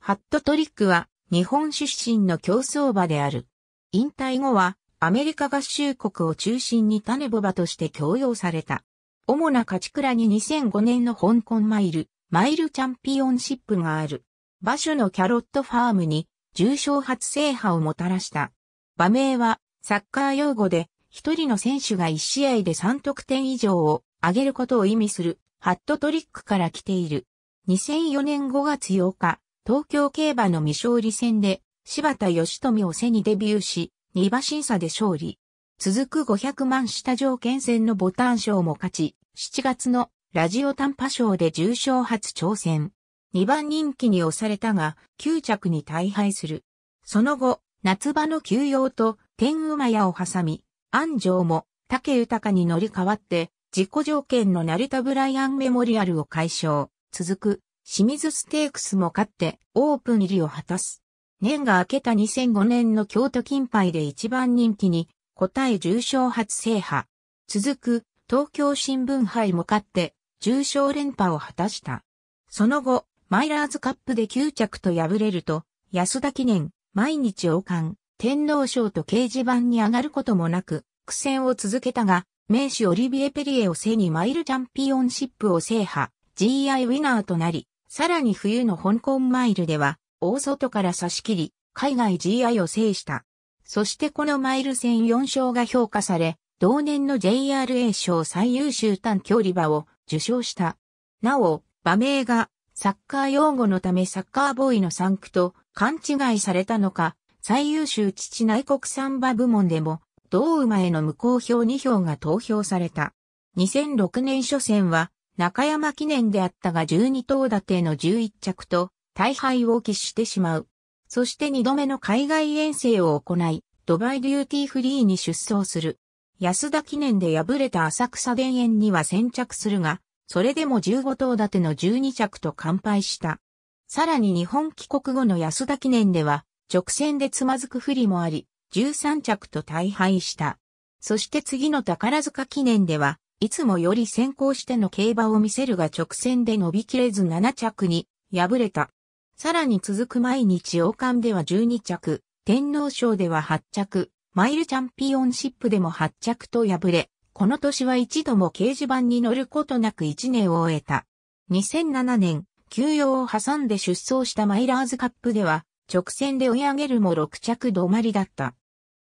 ハットトリックは日本出身の競走馬である。引退後はアメリカ合衆国を中心に種牡馬として供用された。主な勝ち鞍に2005年の香港マイルチャンピオンシップがある。馬主のキャロットファームに重賞初制覇をもたらした。馬名はサッカー用語で一人の選手が一試合で3得点以上を上げることを意味するハットトリックから来ている。2004年5月8日、東京競馬の未勝利戦で柴田義富を背にデビューし、2馬審査で勝利。続く500万下条件戦のボタン賞も勝ち、7月のラジオ短波賞で重賞初挑戦。2番人気に押されたが、9着に大敗する。その後、夏場の休養と天馬屋を挟み、安城も武豊に乗り換わって、自己条件の成田ブライアンメモリアルを快勝。続く、清水ステークスも勝って、オープン入りを果たす。年が明けた2005年の京都金杯で1番人気に、応え重賞初制覇。続く、東京新聞杯も勝って、重賞連覇を果たした。その後、マイラーズカップで9着と敗れると、安田記念、毎日王冠、天皇賞と掲示板に上がることもなく、苦戦を続けたが、名手オリビエ・ペリエを背にマイルチャンピオンシップを制覇、GI ウィナーとなり、さらに冬の香港マイルでは、大外から差し切り、海外 GI を制した。そしてこのマイル戦4勝が評価され、同年の JRA 賞最優秀短距離馬を受賞した。なお、馬名が、サッカー用語のためサッカーボーイの産駒と勘違いされたのか、最優秀父内国産馬部門でも、同馬への無効票2票が投票された。2006年初戦は、中山記念であったが12頭立ての11着と、大敗を喫してしまう。そして2度目の海外遠征を行い、ドバイデューティーフリーに出走する。安田記念で敗れた浅草田園には先着するが、それでも15頭立ての12着と完敗した。さらに日本帰国後の安田記念では、直線でつまずく不利もあり、13着と大敗した。そして次の宝塚記念では、いつもより先行しての競馬を見せるが直線で伸びきれず7着に敗れた。さらに続く毎日王冠では12着、天皇賞では8着、マイルチャンピオンシップでも8着と敗れ、この年は一度も掲示板に乗ることなく1年を終えた。2007年、休養を挟んで出走したマイラーズカップでは、直線で追い上げるも6着止まりだった。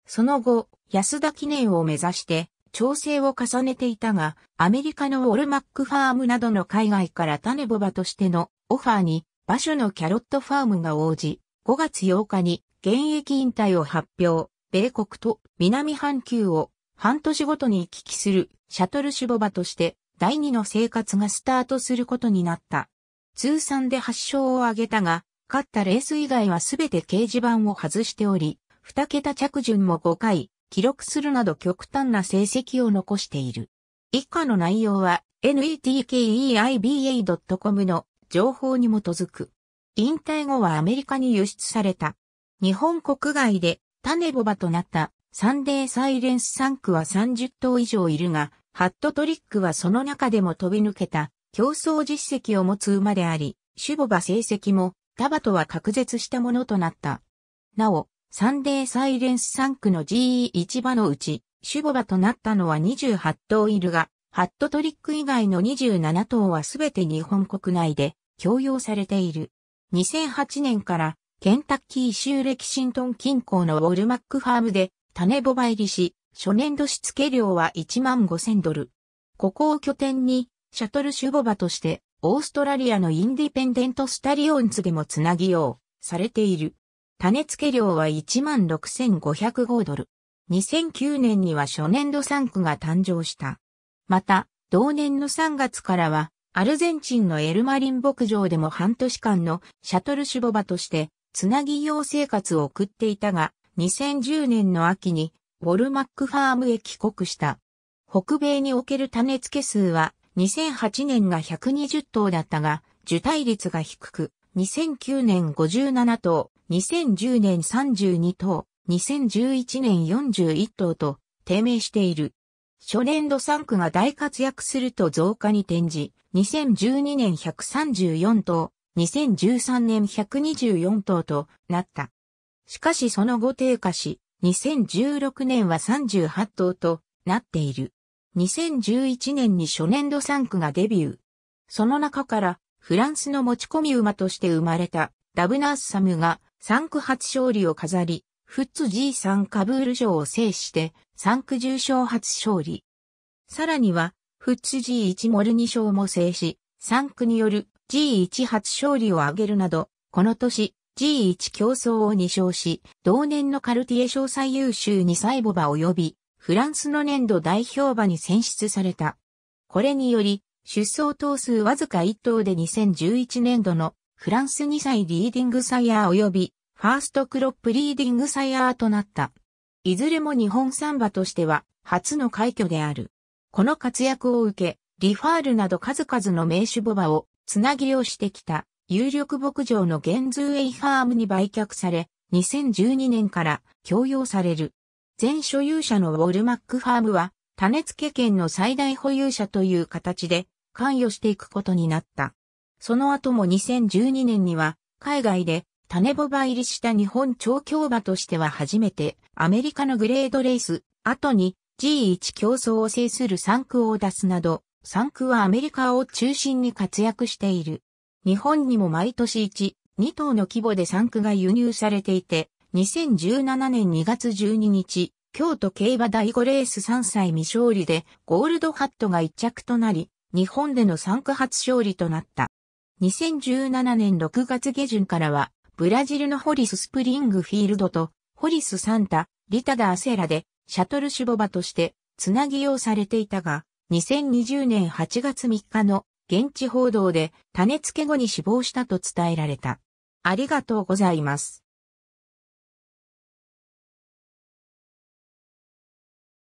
その後、安田記念を目指して、調整を重ねていたが、アメリカのウォルマックファームなどの海外から種牡馬としてのオファーに、馬主のキャロットファームが応じ、5月8日に現役引退を発表、米国と南半球を、半年ごとに行き来するシャトル種牡馬として第2の生活がスタートすることになった。通算で8勝を挙げたが、勝ったレース以外はすべて掲示板を外しており、2桁着順も5回記録するなど極端な成績を残している。以下の内容は netkeiba.com の情報に基づく。引退後はアメリカに輸出された。日本国外で種牡馬となった。サンデーサイレンス産駒は30頭以上いるが、ハットトリックはその中でも飛び抜けた競走実績を持つ馬であり、種牡馬成績も他馬とは隔絶したものとなった。なお、サンデーサイレンス産駒の GE1 馬のうち、種牡馬となったのは28頭いるが、ハットトリック以外の27頭はすべて日本国内で供用されている。2008年からケンタッキー州レキシントン近郊のウォルマックファームで、種牡馬入りし、初年度しつけ料は$15,000。ここを拠点に、シャトル種牡馬として、オーストラリアのインディペンデントスタリオンズでもつなぎよう、されている。種付け料は$16,505。2009年には初年度産駒が誕生した。また、同年の3月からは、アルゼンチンのエルマリン牧場でも半年間のシャトル種牡馬として、つなぎよう生活を送っていたが、2010年の秋にウォルマックファームへ帰国した。北米における種付け数は2008年が120頭だったが、受胎率が低く、2009年57頭、2010年32頭、2011年41頭と低迷している。初年度産駒が大活躍すると増加に転じ、2012年134頭、2013年124頭となった。しかしその後低下し、2016年は38頭となっている。2011年に初年度3区がデビュー。その中からフランスの持ち込み馬として生まれたラブナースサムが3区初勝利を飾り、フッツ G3 カブール賞を制して3区重賞初勝利。さらにはフッツ G1 モルニ賞も制し、3区による G1 初勝利を挙げるなど、この年 G1 競争を2勝し、同年のカルティエ賞最優秀2歳牡馬及び、フランスの年度代表馬に選出された。これにより、出走頭数わずか1頭で2011年度のフランス2歳リーディングサイヤー及びファーストクロップリーディングサイヤーとなった。いずれも日本3馬としては初の快挙である。この活躍を受け、リファールなど数々の名手牡馬をつなぎをしてきた有力牧場のゲンズウェイファームに売却され、2012年から供用される。前所有者のウォルマックファームは種付権の最大保有者という形で関与していくことになった。その後も2012年には海外で種牡馬入りした日本調教馬としては初めてアメリカのグレードレース後に G1 競争を制する3区を出すなど3区はアメリカを中心に活躍している。日本にも毎年1、2頭の規模で3区が輸入されていて2017年2月12日、京都競馬第5レース3歳未勝利でゴールドハットが1着となり、日本での3区初勝利となった。2017年6月下旬からは、ブラジルのホリススプリングフィールドと、ホリスサンタ、リタダアセラで、シャトルシュボバとして、つなぎ用されていたが、2020年8月3日の現地報道で、種付け後に死亡したと伝えられた。ありがとうございます。